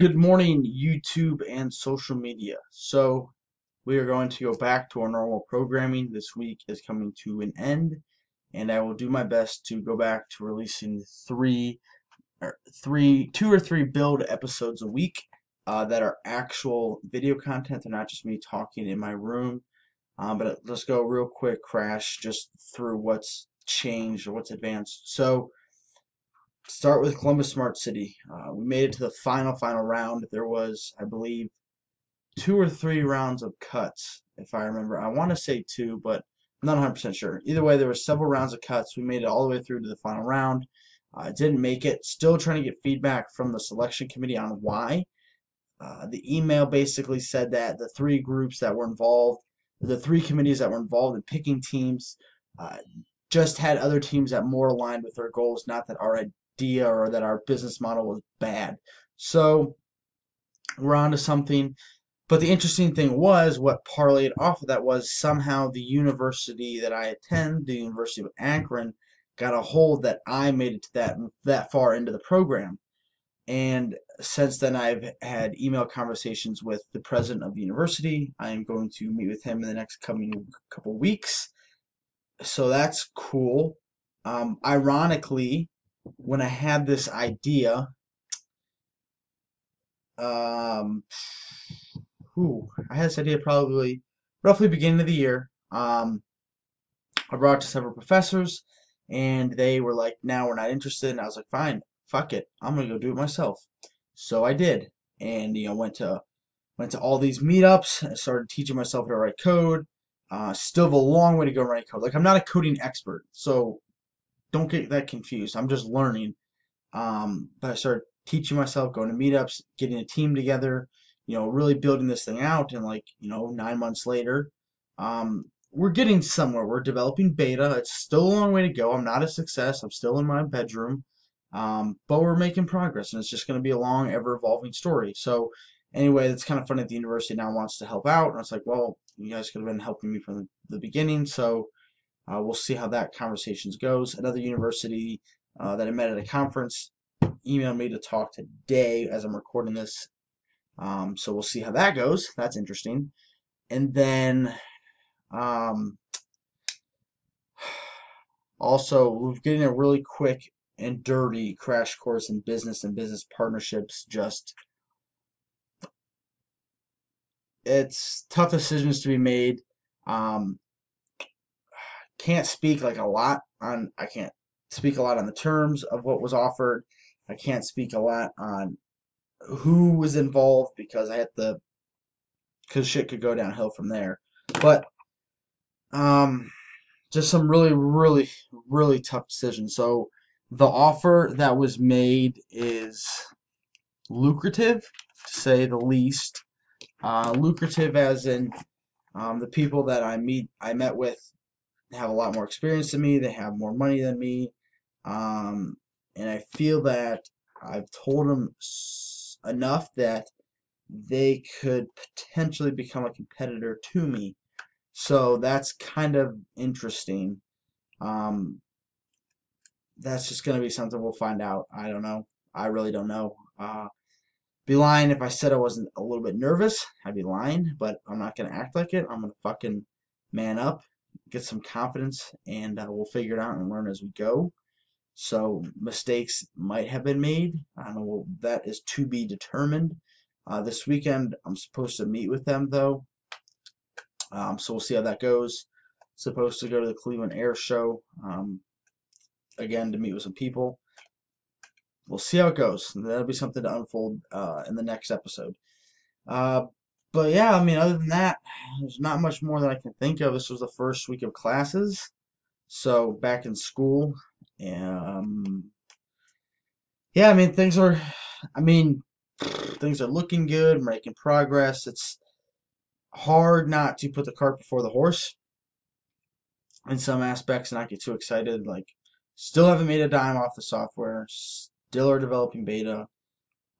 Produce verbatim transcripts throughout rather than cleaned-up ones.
Good morning, YouTube and social media. So we are going to go back to our normal programming. This week is coming to an end, and I will do my best to go back to releasing three or three two or three build episodes a week uh, that are actual video content. They're not just me talking in my room. Um, but let's go real quick crash just through what's changed or what's advanced. So start with Columbus Smart City. Uh, we made it to the final, final round. There was, I believe, two or three rounds of cuts, if I remember. I want to say two, but I'm not one hundred percent sure. Either way, there were several rounds of cuts. We made it all the way through to the final round. Uh, didn't make it. Still trying to get feedback from the selection committee on why. Uh, the email basically said that the three groups that were involved, the three committees that were involved in picking teams, uh, just had other teams that more aligned with their goals, not that our idea or that our business model was bad. So we're on to something. But the interesting thing was, what parlayed off of that was somehow the university that I attend, the University of Akron, got a hold that I made it to that that far into the program. And since then, I've had email conversations with the president of the university. I am going to meet with him in the next coming couple weeks. So that's cool. Um, ironically, when I had this idea, um, ooh, I had this idea probably roughly beginning of the year. Um, I brought it to several professors, and they were like, "No, we're not interested." And I was like, "Fine, fuck it, I'm gonna go do it myself." So I did, and you know, went to went to all these meetups. I started teaching myself how to write code. Uh, still have a long way to go writing code. Like, I'm not a coding expert, so don't get that confused. I'm just learning. Um, but I started teaching myself, going to meetups, getting a team together, you know, really building this thing out. And like, you know, nine months later, um, we're getting somewhere. We're developing beta. It's still a long way to go. I'm not a success. I'm still in my bedroom. Um, but we're making progress, and it's just going to be a long, ever-evolving story. So anyway, it's kind of funny that the university now wants to help out. And it's like, well, you guys could have been helping me from the beginning. So Uh, we'll see how that conversation goes. Another university uh, that I met at a conference emailed me to talk today as I'm recording this. Um, so we'll see how that goes. That's interesting. And then um, also, we're getting a really quick and dirty crash course in business and business partnerships. Just, it's tough decisions to be made. Um, can't speak like a lot on I can't speak a lot on the terms of what was offered. I can't speak a lot on who was involved, because I had to, because shit could go downhill from there. But um just some really really really tough decisions. So the offer that was made is lucrative, to say the least. Uh lucrative as in um the people that I meet I met with have a lot more experience than me. They have more money than me, um, and I feel that I've told them s enough that they could potentially become a competitor to me. So that's kind of interesting. Um, that's just going to be something we'll find out. I don't know. I really don't know. Uh, be lying if I said I wasn't a little bit nervous. I'd be lying, but I'm not going to act like it. I'm going to fucking man up, get some confidence, and uh, we'll figure it out and learn as we go. So mistakes might have been made. I don't know. Well, that is to be determined. Uh, this weekend I'm supposed to meet with them, though. Um, so we'll see how that goes. Supposed to go to the Cleveland air show um, again to meet with some people. We'll see how it goes. And that'll be something to unfold uh, in the next episode. Uh, But yeah, I mean, other than that, there's not much more that I can think of. This was the first week of classes, so back in school. Um, yeah, I mean, things are, I mean, things are looking good, making progress. It's hard not to put the cart before the horse in some aspects and not get too excited. Like, still haven't made a dime off the software, still are developing beta,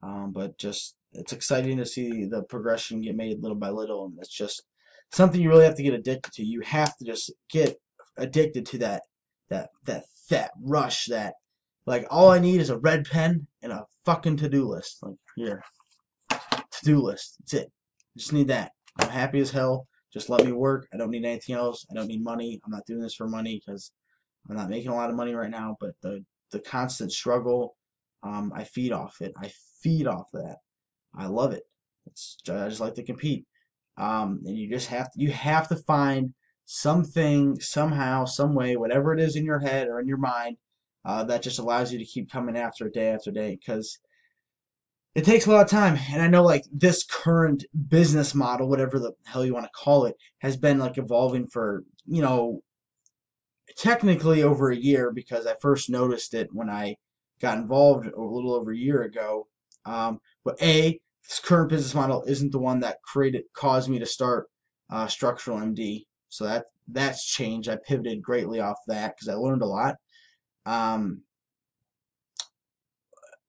um, but just, it's exciting to see the progression get made little by little, and it's just something you really have to get addicted to. You have to just get addicted to that that that that rush, that like, all I need is a red pen and a fucking to-do list. Like, here, to-do list. That's it. I just need that. I'm happy as hell. Just let me work. I don't need anything else. I don't need money. I'm not doing this for money because I'm not making a lot of money right now. But the, the constant struggle, um, I feed off it. I feed off that. I love it. It's, I just like to compete. Um, and you just have to, you have to find something, somehow, some way, whatever it is in your head or in your mind, uh, that just allows you to keep coming after it day after day, because it takes a lot of time. And I know, like, this current business model, whatever the hell you want to call it, has been, like, evolving for, you know, technically over a year, because I first noticed it when I got involved a little over a year ago. Um, but A, this current business model isn't the one that created, caused me to start uh, Structural M D. So that that's changed. I pivoted greatly off that because I learned a lot. Um,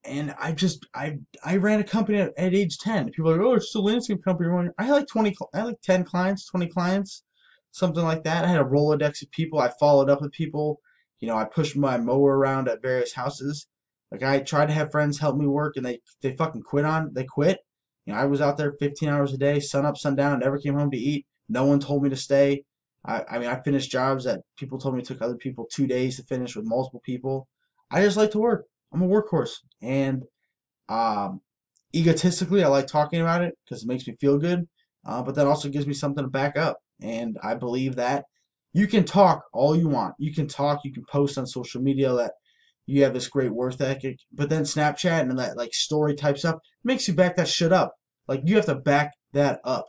and I just I I ran a company at, at age ten. People are like, oh, it's just a landscape company. I had like twenty, I had like ten clients, twenty clients, something like that. I had a Rolodex of people. I followed up with people. You know, I pushed my mower around at various houses. Like, I tried to have friends help me work, and they they fucking quit on. They quit. You know, I was out there fifteen hours a day, sun up, sun down. Never came home to eat. No one told me to stay. I, I mean, I finished jobs that people told me took other people two days to finish with multiple people. I just like to work. I'm a workhorse. And um, egotistically, I like talking about it because it makes me feel good. Uh, but that also gives me something to back up. And I believe that you can talk all you want. You can talk. You can post on social media that you have this great work ethic. But then Snapchat and that, like, story type stuff makes you back that shit up. Like, you have to back that up.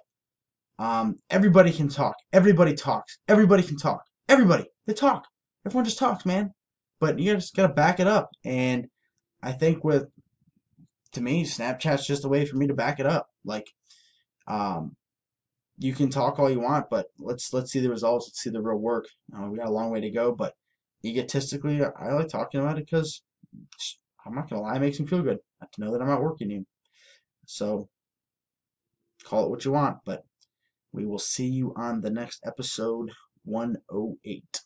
Um, everybody can talk. Everybody talks. Everybody can talk. Everybody. They talk. Everyone just talks, man. But you just gotta back it up. And I think with, to me, Snapchat's just a way for me to back it up. Like, um, you can talk all you want, but let's let's see the results. Let's see the real work. Uh, we got a long way to go, but egotistically, I like talking about it because, I'm not gonna lie, it makes me feel good. I have to know that I'm not working you. So, call it what you want, but we will see you on the next episode one oh eight.